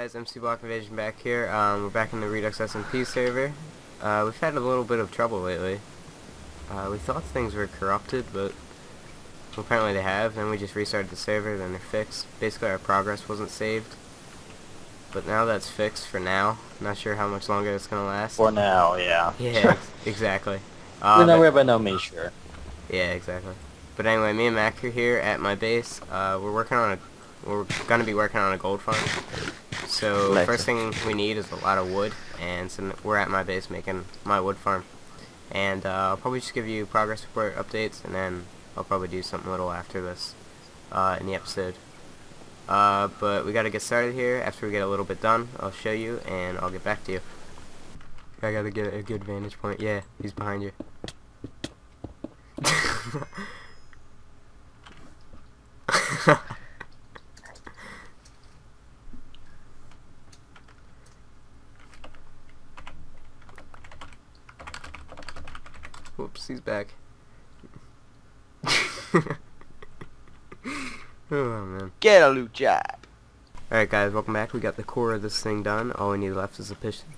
guys, MCblockinvasion back here. We're back in the Redux SMP server. We've had a little bit of trouble lately. We thought things were corrupted, but apparently they have. Then we just restarted the server, then they're fixed. Basically our progress wasn't saved, but now that's fixed for now. Not sure how much longer it's gonna last. For now, yeah. Yeah, exactly. We're not sure. Yeah, exactly. But anyway, me and Mac are here at my base. We're gonna be working on a gold farm. So first thing we need is a lot of wood, and so we're at my base making my wood farm. And I'll probably just give you progress report updates, and then I'll probably do something little after this in the episode. But we gotta get started here. After we get a little bit done, I'll show you, and I'll get back to you. I gotta get a good vantage point. Yeah, he's behind you. Whoops, he's back. Oh man. Get a loot job. Alright guys, welcome back. We got the core of this thing done. All we need left is a piston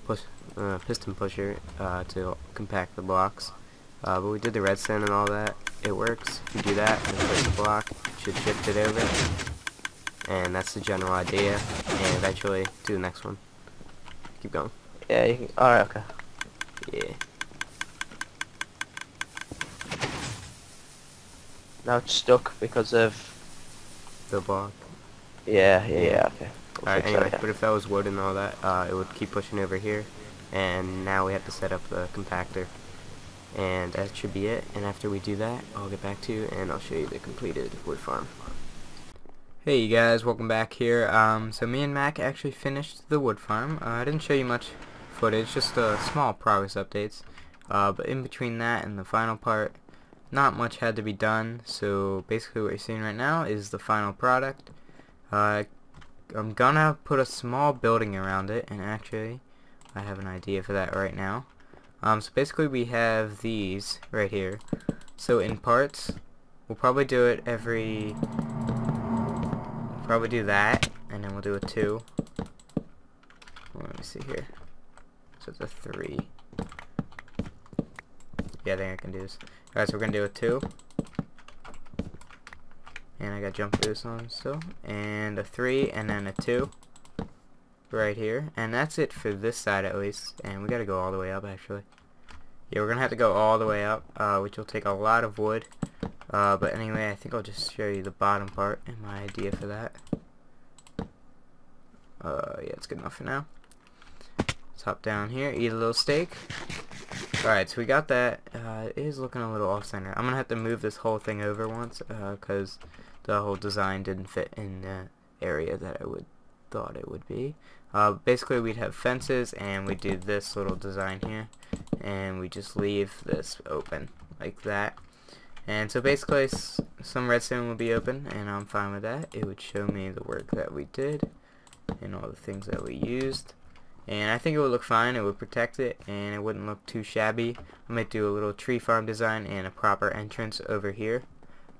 pusher to compact the blocks. But we did the redstone and all that. It works. If you do that, just place the block, should shift it over. And that's the general idea. And eventually do the next one. Keep going. Yeah, you can. Alright, okay. Yeah. Now it's stuck because of the block. Yeah, okay. Alright, anyway, but if that was wood and all that, it would keep pushing over here. And now we have to set up the compactor. And that should be it. And after we do that, I'll get back to you and I'll show you the completed wood farm. Hey you guys, welcome back here. So me and Mac actually finished the wood farm. I didn't show you much footage, just small progress updates. But in between that and the final part, not much had to be done, so basically what you're seeing right now is the final product. I'm gonna put a small building around it, and actually I have an idea for that right now. So basically we have these right here. So in parts, we'll probably do it every... probably do that, and then we'll do a 2. Let me see here. So it's a 3. Yeah, I think I can do this. Alright, so we're gonna do a 2. And I gotta jump through this one still. And a 3, and then a 2. Right here. And that's it for this side at least. And we gotta go all the way up actually. Yeah, we're gonna have to go all the way up, which will take a lot of wood. But anyway, I think I'll just show you the bottom part and my idea for that. Yeah, it's good enough for now. Let's hop down here, eat a little steak. Alright, so we got that. It is looking a little off-center. I'm gonna have to move this whole thing over once, because the whole design didn't fit in the area that I thought it would be. Basically, we'd have fences, and we do this little design here, and we just leave this open like that. And so basically, some redstone will be open, and I'm fine with that. It would show me the work that we did and all the things that we used. And I think it would look fine. It would protect it, and it wouldn't look too shabby. I might do a little tree farm design and a proper entrance over here.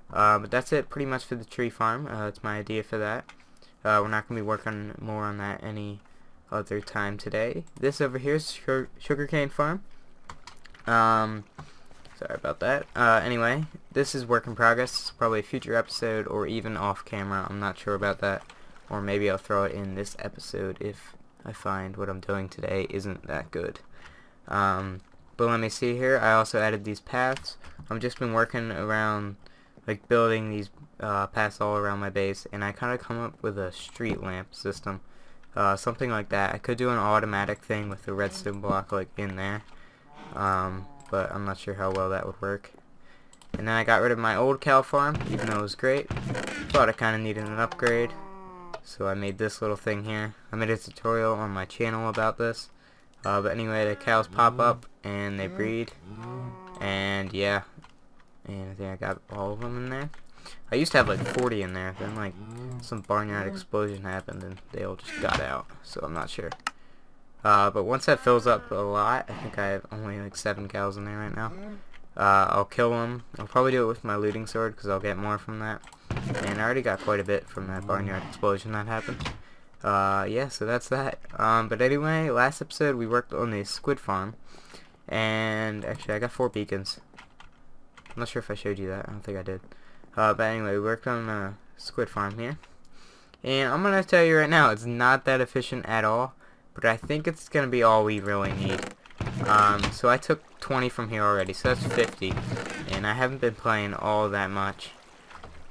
But that's it pretty much for the tree farm. That's my idea for that. We're not going to be working more on that any other time today. This over here is sugarcane farm. Sorry about that. Anyway, this is work in progress. It's probably a future episode or even off camera. I'm not sure about that. Or maybe I'll throw it in this episode if I find what I'm doing today isn't that good. But let me see here. I also added these paths. I've just been working around, like, building these paths all around my base, and I kind of come up with a street lamp system, something like that. I could do an automatic thing with the redstone block, like, in there, but I'm not sure how well that would work. And then I got rid of my old cow farm, even though it was great. Thought I kind of needed an upgrade. So I made this little thing here. I made a tutorial on my channel about this. But anyway, the cows pop up and they breed. And yeah. And I think I got all of them in there. I used to have like 40 in there. Then like some barnyard explosion happened and they all just got out. So I'm not sure. But once that fills up a lot, I think I have only like 7 cows in there right now. I'll kill them. I'll probably do it with my looting sword because I'll get more from that. And I already got quite a bit from that barnyard explosion that happened. yeah, so that's that. But anyway, last episode we worked on a squid farm, and actually I got 4 beacons. I'm not sure if I showed you that. I don't think I did. But anyway, we worked on a squid farm here, and I'm gonna tell you right now, it's not that efficient at all. But I think it's gonna be all we really need. So I took 20 from here already, so that's 50. And I haven't been playing all that much.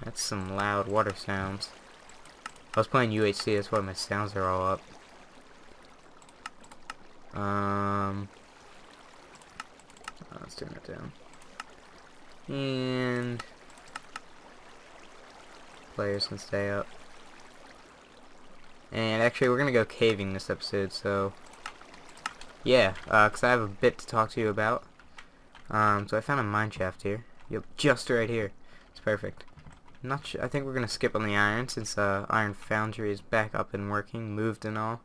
That's some loud water sounds. I was playing UHC, that's why my sounds are all up. Let's turn it down. And players can stay up. And actually, we're gonna go caving this episode, so yeah, cause I have a bit to talk to you about. So I found a mine shaft here. Yep, just right here. It's perfect. Not sure. I think we're gonna skip on the iron since iron foundry is back up and working, moved and all.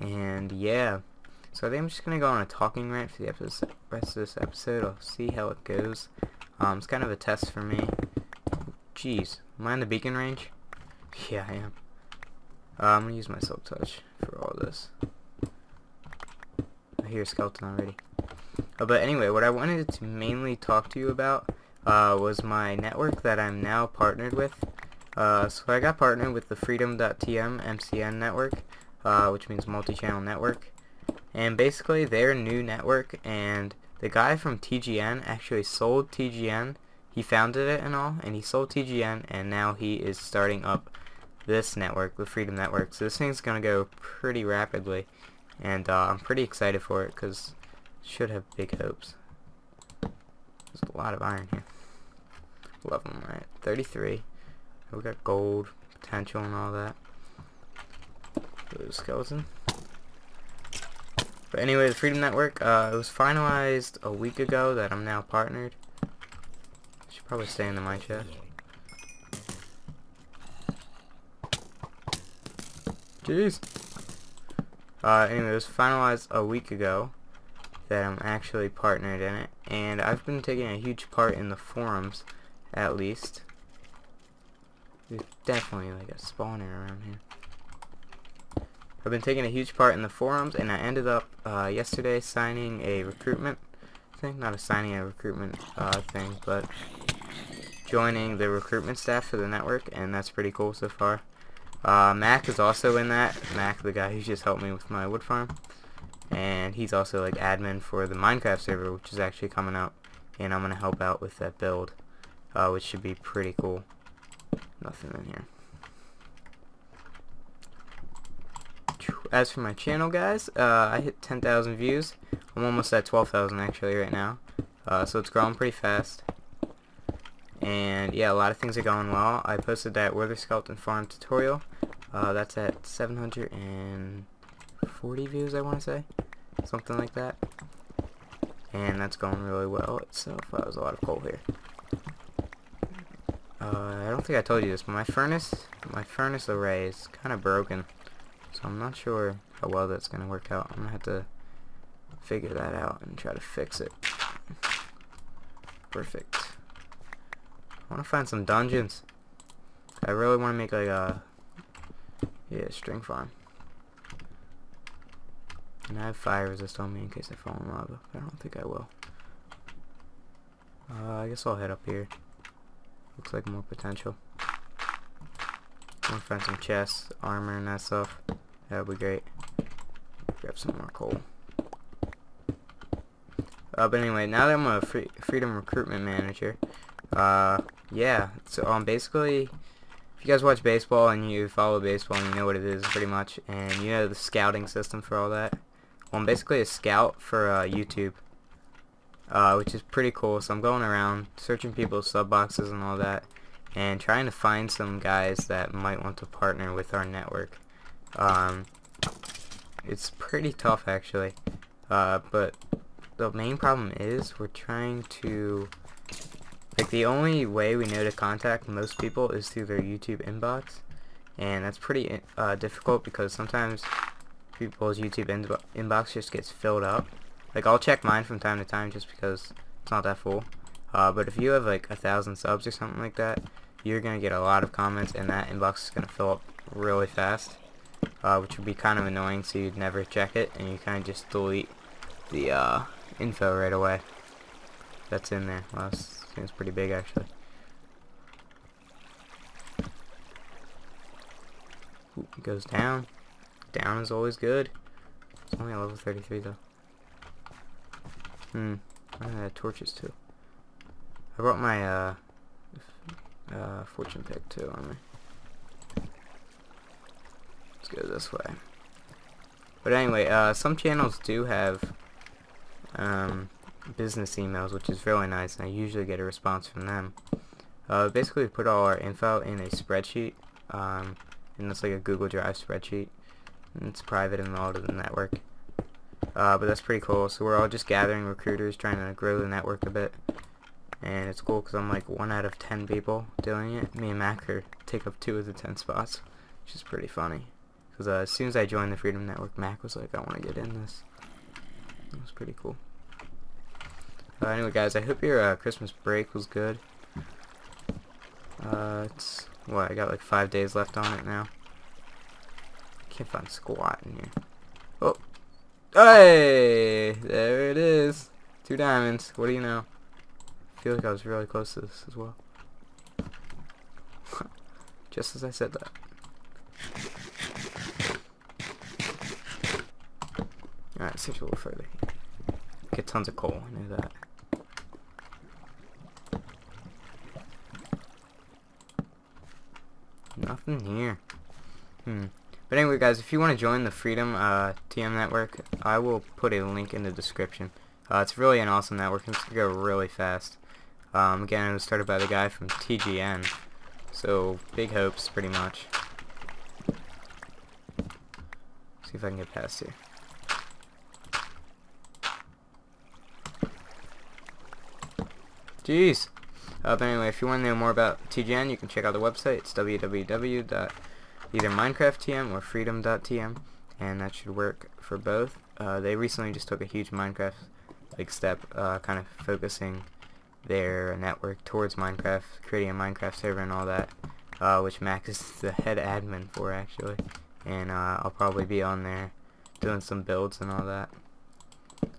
And yeah, so I think I'm just gonna go on a talking rant for the rest of this episode. I'll see how it goes. It's kind of a test for me. Jeez, am I in the beacon range? Yeah, I am. I'm gonna use my silk touch for all this. I hear a skeleton already. But anyway, what I wanted to mainly talk to you about was my network that I'm now partnered with. So I got partnered with the Freedom.tm MCN network, which means multi-channel network. And basically, their new network, and the guy from TGN actually sold TGN. He founded it and all, and he sold TGN, and now he is starting up this network, the Freedom Network. So this thing's gonna go pretty rapidly, and I'm pretty excited for it because should have big hopes. There's a lot of iron here. Love them, right? 33. We got gold potential and all that. Blue skeleton. But anyway, the Freedom Network. It was finalized a week ago that I'm now partnered. Should probably stay in the mine shaft. Jeez. Anyway, it was finalized a week ago that I'm actually partnered in it, and I've been taking a huge part in the forums, at least. There's definitely like a spawner around here. I've been taking a huge part in the forums, and I ended up yesterday signing a recruitment thing, but joining the recruitment staff for the network, and that's pretty cool so far. Mac is also in that. Mac, the guy who just helped me with my wood farm, and he's also like admin for the Minecraft server, which is actually coming up, and I'm gonna help out with that build, which should be pretty cool. Nothing in here. As for my channel, guys, I hit 10,000 views. I'm almost at 12,000 actually right now, so it's growing pretty fast. And yeah, a lot of things are going well. I posted that Wither Skeleton Farm tutorial. That's at 740 views, I want to say. Something like that. And that's going really well itself. That was a lot of coal here. I don't think I told you this, but my furnace array is kind of broken. So I'm not sure how well that's going to work out. I'm going to have to figure that out and try to fix it. Perfect. I want to find some dungeons. I really want to make like a string farm. And I have fire resist on me in case I fall in lava, but I don't think I will. I guess I'll head up here. Looks like more potential. I want to find some chests, armor and that stuff. That would be great. Grab some more coal. But anyway, now that I'm a Freedom Recruitment Manager, yeah, so basically, if you guys watch baseball and you follow baseball and you know what it is pretty much, and you know the scouting system for all that, well, I'm basically a scout for YouTube, which is pretty cool. So I'm going around searching people's sub boxes and all that, and trying to find some guys that might want to partner with our network. It's pretty tough actually, but the main problem is we're trying to... Like, the only way we know to contact most people is through their YouTube inbox, and that's pretty difficult because sometimes people's YouTube inbox just gets filled up. Like, I'll check mine from time to time just because it's not that full, but if you have like 1,000 subs or something like that, you're gonna get a lot of comments, and that inbox is gonna fill up really fast. which would be kind of annoying, so you'd never check it, and you kind of just delete the info right away that's in there. Well, that seems pretty big actually. Ooh, it goes down. Down is always good. It's only a level 33 though. I had torches too. I brought my fortune pick too on me. Let's go this way. But anyway, some channels do have business emails, which is really nice, and I usually get a response from them. Basically, we put all our info in a spreadsheet, and it's like a Google Drive spreadsheet. And it's private and all to the network. But that's pretty cool. So we're all just gathering recruiters, trying to grow the network a bit. And it's cool because I'm like 1 out of 10 people doing it. Me and Mac are take up 2 of the 10 spots, which is pretty funny. Because as soon as I joined the Freedom Network, Mac was like, "I want to get in this." It was pretty cool. Anyway, guys, I hope your Christmas break was good. It's what I got like 5 days left on it now. Can't find squat in here. Oh, hey, there it is. 2 diamonds. What do you know? I feel like I was really close to this as well. Just as I said that. Alright, let's take a little further. Get tons of coal, I knew that. Nothing here. But anyway, guys, if you want to join the Freedom TM network, I will put a link in the description. It's really an awesome network. It's going to go really fast. Again, it was started by the guy from TGN, so big hopes, pretty much. See if I can get past here. Jeez! But anyway, if you want to know more about TGN, you can check out the website. It's www.either Minecraft.tm or Freedom.tm, and that should work for both. They recently just took a huge Minecraft like step, kind of focusing their network towards Minecraft, creating a Minecraft server and all that, which Max is the head admin for actually, and I'll probably be on there doing some builds and all that.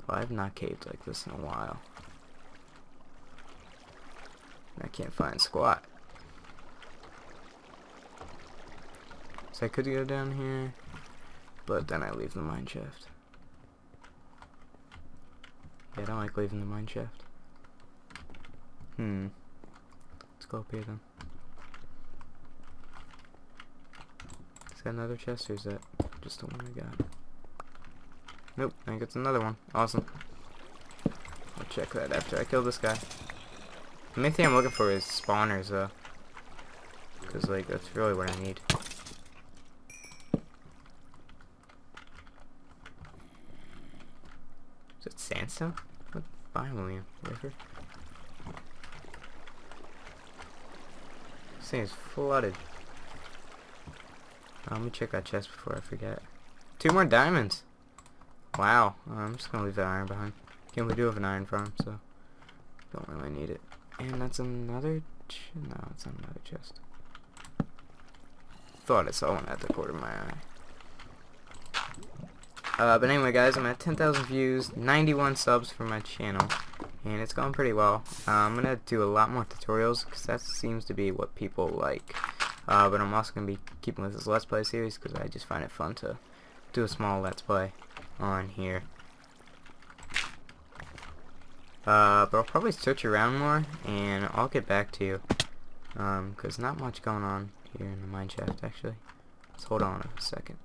Well, I've not caved like this in a while. I can't find squat, so I could go down here, but then I leave the mine shaft. Yeah, I don't like leaving the mine shaft. Let's go up here then. Is that another chest or is that just the one I got? Nope, I think it's another one. Awesome. I'll check that after I kill this guy. The main thing I'm looking for is spawners though. Because like that's really what I need. Is it sandstone? What biome are we in? River? This thing is flooded. Let me check that chest before I forget. 2 more diamonds! Wow. I'm just gonna leave that iron behind. Again, we do have an iron farm, so don't really need it. And that's another no, it's not another chest. Thought I saw one at the corner of my eye. But anyway, guys, I'm at 10,000 views, 91 subs for my channel. And it's going pretty well. I'm going to do a lot more tutorials because that seems to be what people like. But I'm also going to be keeping with this Let's Play series because I just find it fun to do a small Let's Play on here. But I'll probably search around more and I'll get back to you. Because not much going on here in the mineshaft actually. Let's hold on a second.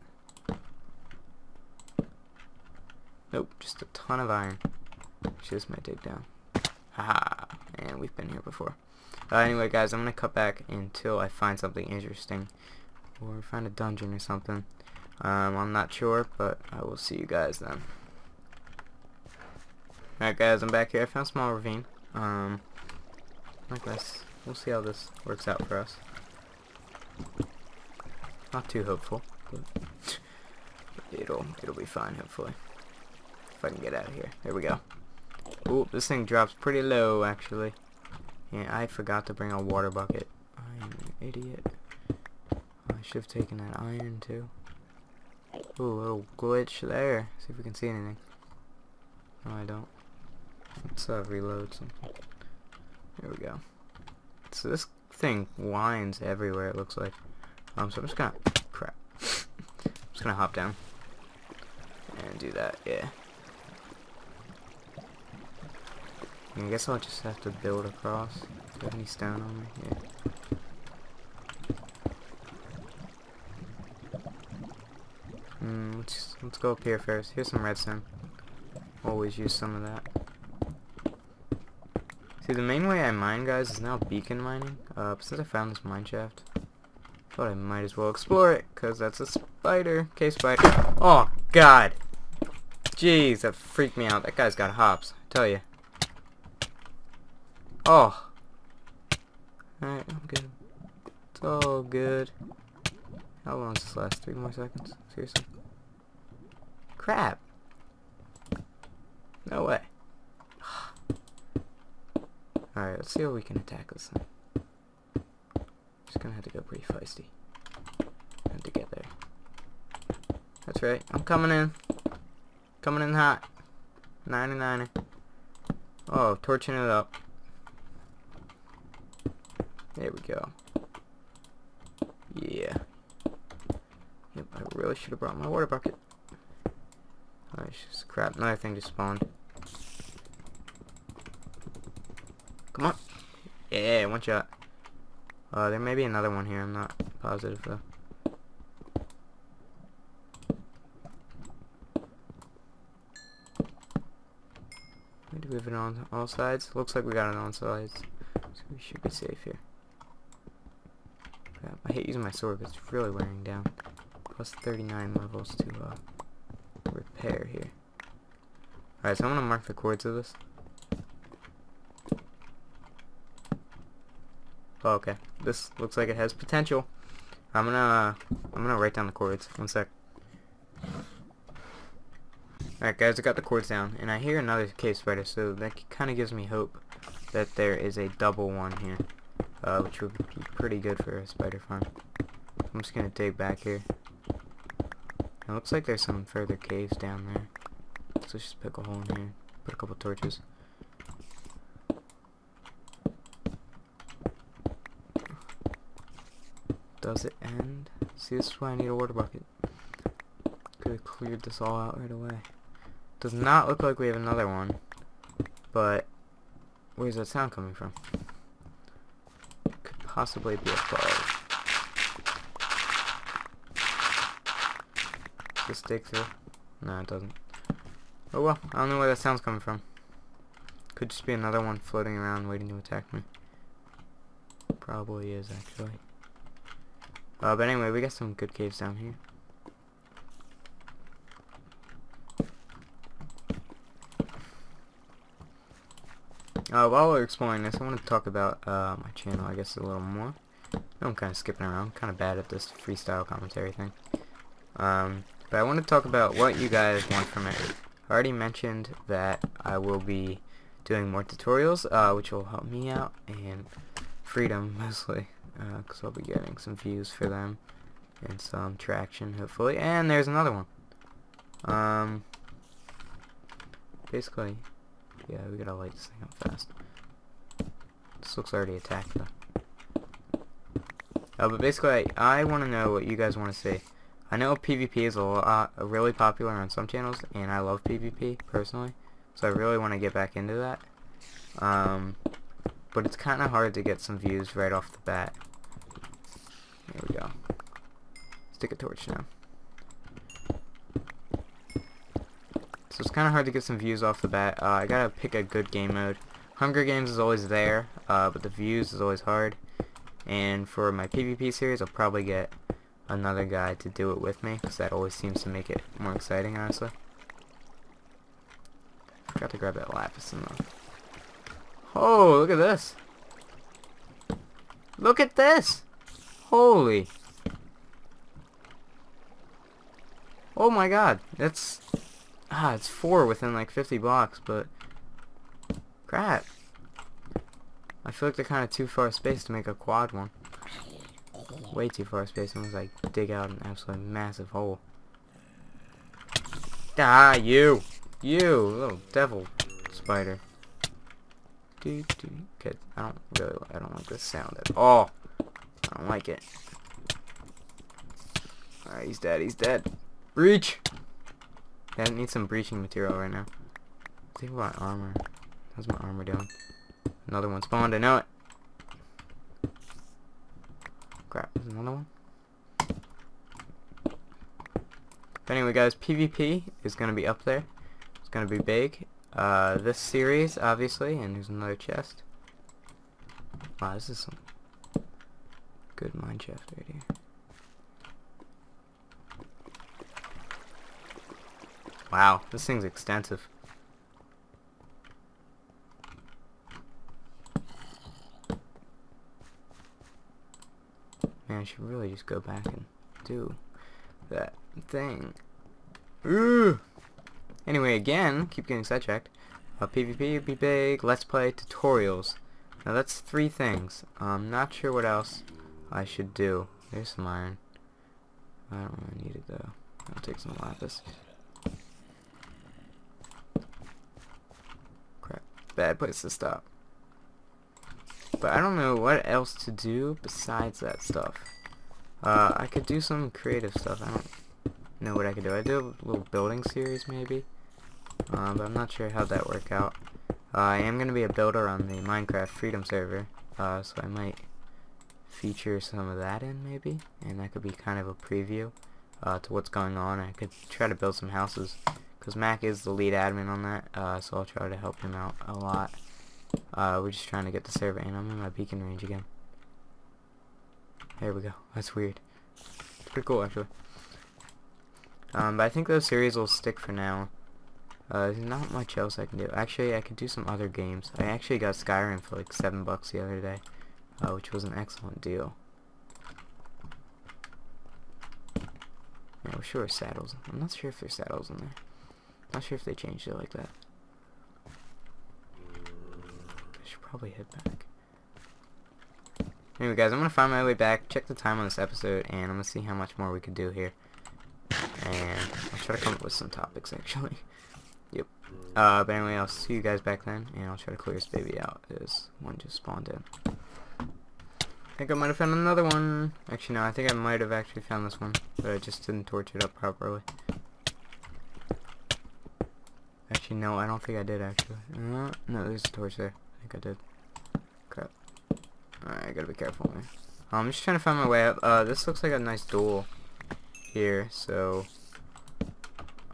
Nope, just a ton of iron. Which is my dig down. Haha, and we've been here before. Anyway, guys, I'm going to cut back until I find something interesting. Or find a dungeon or something. I'm not sure, but I will see you guys then. Alright, guys, I'm back here. I found a small ravine. Like this. We'll see how this works out for us. Not too hopeful. But it'll be fine, hopefully. If I can get out of here. There we go. Ooh, this thing drops pretty low, actually. Yeah, I forgot to bring a water bucket. I am an idiot. I should have taken that iron, too. Ooh, a little glitch there. See if we can see anything. No, I don't. Let's reload some. Here we go. So this thing winds everywhere, it looks like. So I'm just gonna... crap. I'm just gonna hop down. And do that, yeah. And I guess I'll just have to build across. Do I have any stone on me? Yeah. Let's go up here first. Here's some redstone. Always use some of that. See, the main way I mine, guys, is now beacon mining. But since I found this mineshaft, I thought I might as well explore it, because that's a spider. Okay, spider. Oh, God. Jeez, that freaked me out. That guy's got hops, I tell you. Oh. Alright, I'm good. It's all good. How long does this last? 3 more seconds? Seriously? Crap! No way. Alright, let's see how we can attack this thing. Just gonna have to go pretty feisty. And to get there. That's right, I'm coming in. Coming in hot. 99er. Oh, torching it up. There we go. Yeah. Yep, I really should have brought my water bucket. Oh, it's just crap. Another thing just spawned. Come on. Yeah, one shot. There may be another one here. I'm not positive, though. Do we have it on all sides? Looks like we got it on sides. So we should be safe here. Crap. I hate using my sword because it's really wearing down. Plus 39 levels to, repair here. Alright, so I'm gonna mark the cords of this. Oh, okay. This looks like it has potential. I'm gonna write down the cords. One sec. Alright, guys, I got the cords down, and I hear another cave spider, so that kind of gives me hope that there is a double one here, which would be pretty good for a spider farm. I'm just gonna dig back here. It looks like there's some further caves down there. So let's just pick a hole in here. Put a couple torches. Does it end? See, this is why I need a water bucket. Could have cleared this all out right away. Does not look like we have another one. But where's that sound coming from? Could possibly be a bug. Just dig through. No, it doesn't. Oh well, I don't know where that sound's coming from. Could just be another one floating around waiting to attack me. Probably is, actually. But anyway, we got some good caves down here. While we're exploring this, I want to talk about my channel, I guess, a little more. I'm kind of skipping around. I'm kind of bad at this freestyle commentary thing. But I want to talk about what you guys want from it. I already mentioned that I will be doing more tutorials, which will help me out, and Freedom mostly, because I'll be getting some views for them, and some traction, hopefully. And there's another one. Basically, yeah, we gotta light this thing up fast. This looks already attacked, though. But basically, I want to know what you guys want to see. I know PvP is really popular on some channels, and I love PvP, personally, so I really want to get back into that, but it's kind of hard to get some views right off the bat. There we go. Stick a torch now. So it's kind of hard to get some views off the bat. I gotta pick a good game mode. Hunger Games is always there, but the views is always hard, and for my PvP series, I'll probably get another guy to do it with me, because that always seems to make it more exciting, honestly. Forgot to grab that lapis in though. Oh, look at this! Look at this! Holy! Oh my god, that's... ah, it's 4 within like 50 blocks, but... crap! I feel like they're kind of too far spaced to make a quad one. Way too far space unless I dig out an absolutely massive hole. Ah, you! You little devil spider. Okay, I don't like this sound at all. I don't like it. Alright, he's dead, he's dead. Breach! Yeah, I need some breaching material right now. I think about armor. How's my armor doing? Another one spawned, I know it. Crap, there's another one. But anyway guys, PvP is going to be up there. It's going to be big. This series, obviously, and here's another chest. Wow, this is some good mine shaft right here. Wow, this thing's extensive. Man, I should really just go back and do that thing. Ooh. Anyway, again, keep getting sidetracked. PvP would be big. Let's play tutorials. Now that's three things. I'm not sure what else I should do. There's some iron. I don't really need it though. I'll take some lapis. Crap. Bad place to stop. But I don't know what else to do besides that stuff. I could do some creative stuff. I don't know what I could do. I do a little building series maybe, but I'm not sure how that work out. I am going to be a builder on the Minecraft Freedom server, so I might feature some of that in maybe, and that could be kind of a preview to what's going on. I could try to build some houses, because Mac is the lead admin on that, so I'll try to help him out a lot. We're just trying to get the server, and I'm in my beacon range again. There we go. That's weird. It's pretty cool actually. But I think those series will stick for now. There's not much else I can do. Actually, I could do some other games. I actually got Skyrim for like $7 the other day, which was an excellent deal. Yeah, we're sure saddles. I'm not sure if there's saddles in there. Not sure if they changed it like that. I should probably head back. Anyway, guys, I'm gonna find my way back. Check the time on this episode, and I'm gonna see how much more we could do here. And I'll try to come up with some topics actually. Yep. But anyway, I'll see you guys back then, and I'll try to clear this baby out. This one just spawned in. I think I might have found another one. Actually, no, I think I might have actually found this one, but I just didn't torch it up properly. Actually, no, I don't think I did actually. No, there's a torch there. I think I did. Crap. Alright, I gotta be careful here. I'm just trying to find my way up. This looks like a nice duel here, so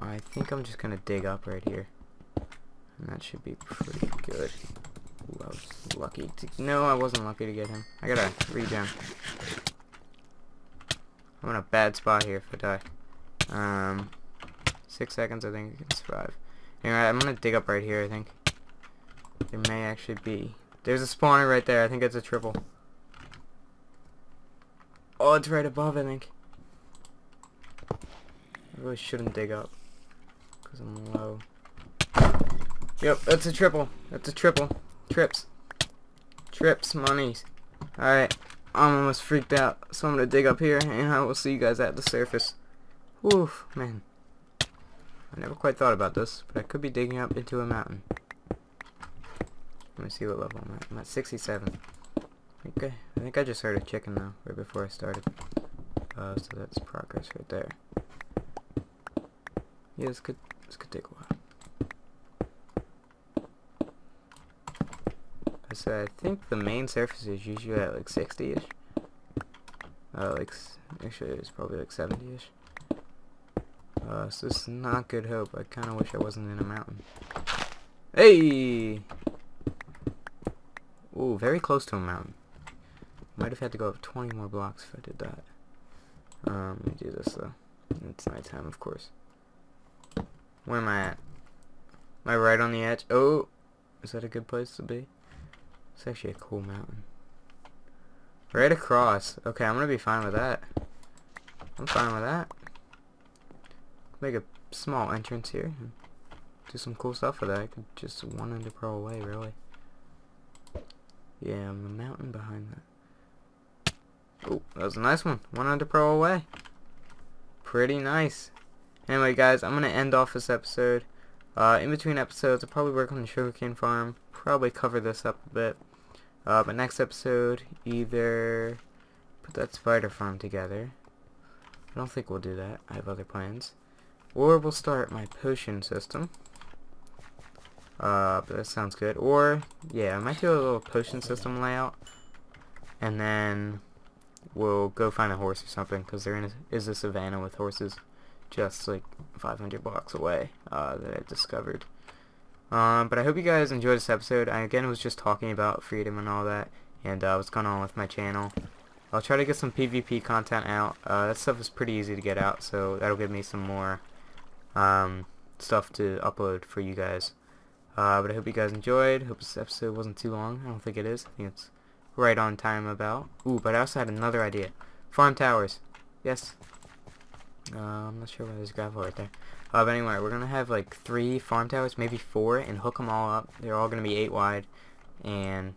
I think I'm just gonna dig up right here, and that should be pretty good. Ooh, I was lucky to... No, I wasn't lucky to get him. I gotta regen. I'm in a bad spot here if I die. 6 seconds, I think I can survive. Anyway, I'm gonna dig up right here. I think there may actually be... There's a spawner right there. I think it's a triple. Oh, it's right above, I think. I really shouldn't dig up, because I'm low. Yep, that's a triple. That's a triple. Trips. Trips, monies. Alright, I'm almost freaked out, so I'm going to dig up here, and I will see you guys at the surface. Woof, man. I never quite thought about this, but I could be digging up into a mountain. Let me see what level I'm at. I'm at 67. Okay, I think I just heard a chicken, though, right before I started. So that's progress right there. Yeah, this could take a while. I said I think the main surface is usually at like 60-ish. Like actually it's probably like 70-ish. So this is not good hope. I kind of wish I wasn't in a mountain. Hey! Ooh, very close to a mountain. Might have had to go up 20 more blocks if I did that. Let me do this though. It's nighttime, of course. Where am I at? Am I right on the edge? Oh! Is that a good place to be? It's actually a cool mountain. Right across. Okay, I'm gonna be fine with that. I'm fine with that. Make a small entrance here. And do some cool stuff with that. I could just one under pearl away, really. Yeah, I'm a mountain behind that. Oh, that was a nice one. One under pearl away. Pretty nice. Anyway guys, I'm gonna end off this episode. In between episodes I'll probably work on the sugarcane farm, probably cover this up a bit. But next episode, either put that spider farm together. I don't think we'll do that, I have other plans. Or we'll start my potion system. But that sounds good. Or, yeah, I might do a little potion system layout. And then we'll go find a horse or something, because there is a savanna with horses just like 500 blocks away that I discovered. But I hope you guys enjoyed this episode. I again was just talking about freedom and all that, and what's going on with my channel. I'll try to get some PvP content out. That stuff is pretty easy to get out, so that'll give me some more stuff to upload for you guys. But I hope you guys enjoyed. Hope this episode wasn't too long. I don't think it is. I think it's right on time about. Ooh, but I also had another idea. Farm towers. Yes. I'm not sure why there's gravel right there. But anyway, we're going to have like 3 farm towers, maybe 4, and hook them all up. They're all going to be 8 wide, and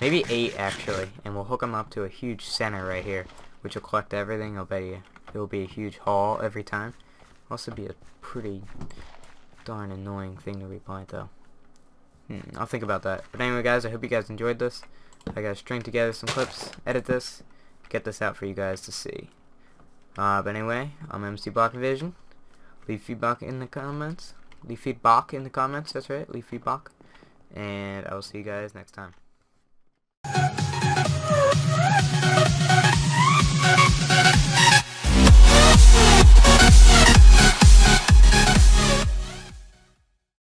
maybe 8 actually, and we'll hook them up to a huge center right here, which will collect everything. I'll bet you it'll be a huge haul every time. Also be a pretty darn annoying thing to replant though. I'll think about that. But anyway guys, I hope you guys enjoyed this. I gotta string together some clips, edit this, get this out for you guys to see. But anyway, I'm MCblockinvasion. Leave feedback in the comments. Leave feedback in the comments, that's right, leave feedback. And I will see you guys next time.